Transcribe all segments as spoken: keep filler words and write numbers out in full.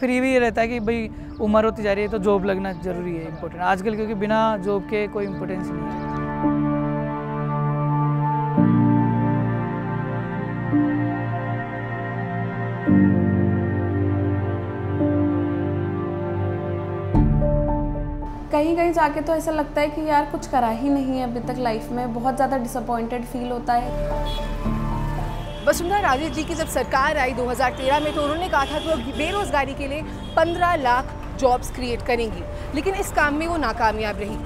फिर ये भी रहता है कि भाई उम्र होती जा रही है तो जॉब लगना जरूरी है, इम्पोर्टेंट आजकल, क्योंकि बिना जॉब के कोई इम्पोर्टेंस नहीं है। कहीं कहीं जाके तो ऐसा लगता है कि यार कुछ करा ही नहीं है अभी तक लाइफ में, बहुत ज़्यादा डिसअपॉइंटेड फील होता है। वसुंधरा राजे जी की जब सरकार आई दो हज़ार तेरह में तो उन्होंने कहा था कि वो बेरोजगारी के लिए पंद्रह लाख जॉब्स क्रिएट करेंगी, लेकिन इस काम में वो नाकामयाब रही।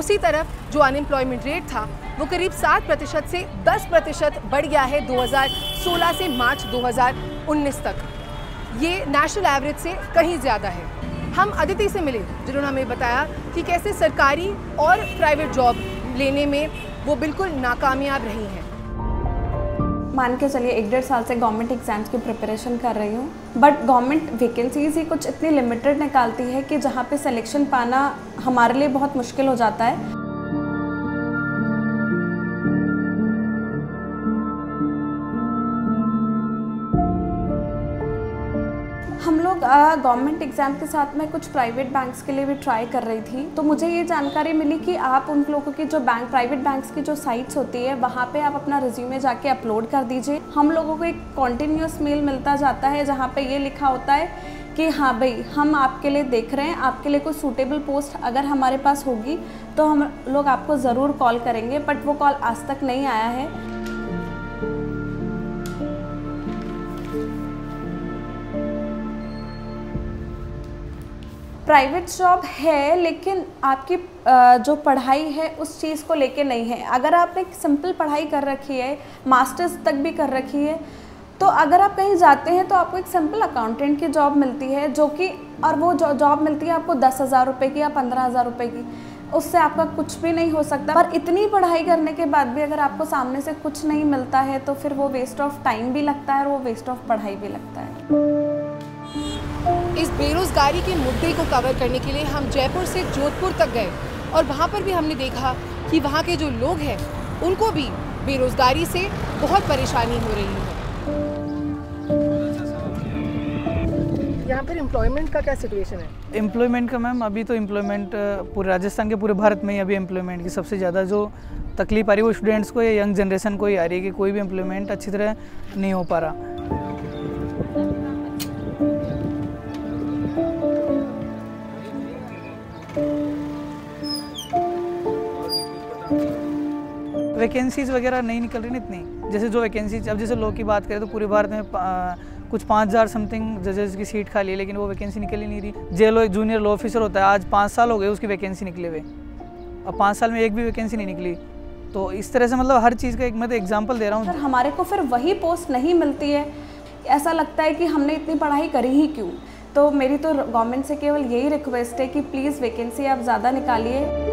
उसी तरफ जो अनएम्प्लॉयमेंट रेट था वो करीब सात प्रतिशत से दस प्रतिशत बढ़ गया है दो हज़ार सोलह से मार्च दो हज़ार उन्नीस तक। ये नेशनल एवरेज से कहीं ज़्यादा है। हम अदिति से मिले जिन्होंने हमें बताया कि कैसे सरकारी और प्राइवेट जॉब लेने में वो बिल्कुल नाकामयाब रही हैं। मान के चलिए एक डेढ़ साल से गवर्नमेंट एग्जाम्स की प्रिपरेशन कर रही हूँ, बट गवर्नमेंट वैकेंसीज ही कुछ इतनी लिमिटेड निकालती है कि जहाँ पे सिलेक्शन पाना हमारे लिए बहुत मुश्किल हो जाता है। हम लोग गवर्नमेंट एग्ज़ाम के साथ में कुछ प्राइवेट बैंक्स के लिए भी ट्राई कर रही थी, तो मुझे ये जानकारी मिली कि आप उन लोगों की जो बैंक प्राइवेट बैंक्स की जो साइट्स होती है वहाँ पे आप अपना रिज्यूमे जाके अपलोड कर दीजिए। हम लोगों को एक कॉन्टीन्यूस मेल मिलता जाता है जहाँ पे ये लिखा होता है कि हाँ भाई हम आपके लिए देख रहे हैं, आपके लिए कोई सूटेबल पोस्ट अगर हमारे पास होगी तो हम लोग आपको ज़रूर कॉल करेंगे, बट वो कॉल आज तक नहीं आया है। प्राइवेट जॉब है लेकिन आपकी जो पढ़ाई है उस चीज़ को लेके नहीं है। अगर आपने सिंपल पढ़ाई कर रखी है, मास्टर्स तक भी कर रखी है, तो अगर आप कहीं जाते हैं तो आपको एक सिंपल अकाउंटेंट की जॉब मिलती है, जो कि और वो जॉब मिलती है आपको दस हज़ार रुपये की या पंद्रह हज़ार रुपये की, उससे आपका कुछ भी नहीं हो सकता। पर इतनी पढ़ाई करने के बाद भी अगर आपको सामने से कुछ नहीं मिलता है तो फिर वो वेस्ट ऑफ टाइम भी लगता है और वो वेस्ट ऑफ पढ़ाई भी लगता है। इस बेरोजगारी के मुद्दे को कवर करने के लिए हम जयपुर से जोधपुर तक गए और वहाँ पर भी हमने देखा कि वहाँ के जो लोग हैं उनको भी बेरोजगारी से बहुत परेशानी हो रही है। यहाँ पर एम्प्लॉयमेंट का क्या सिचुएशन है? एम्प्लॉयमेंट का मैम अभी तो एम्प्लॉयमेंट पूरे राजस्थान के पूरे भारत में ही अभी एम्प्लॉयमेंट की सबसे ज़्यादा जो तकलीफ आ रही है वो स्टूडेंट्स को या यंग जनरेशन को ही आ रही है कि कोई भी एम्प्लॉयमेंट अच्छी तरह नहीं हो पा रहा। वैकेंसीज वगैरह नहीं निकल रही ना इतनी, जैसे जो वैकेंसीज अब जैसे लॉ की बात करें तो पूरे भारत में आ, कुछ पाँच हज़ार समथिंग जजेस की सीट खाली है, लेकिन वो वैकेंसी निकल ही नहीं रही। जे लो एक जूनियर लॉ ऑफिसर होता है, आज पाँच साल हो गए उसकी वैकेंसी निकले हुए, अब पाँच साल में एक भी वैकेंसी नहीं निकली। तो इस तरह से मतलब हर चीज़ का एक मैं तो एग्जाम्पल दे रहा हूँ। सर हमारे को फिर वही पोस्ट नहीं मिलती है, ऐसा लगता है कि हमने इतनी पढ़ाई करी ही क्यों। तो मेरी तो गवर्नमेंट से केवल यही रिक्वेस्ट है कि प्लीज़ वैकेंसी आप ज़्यादा निकालिए।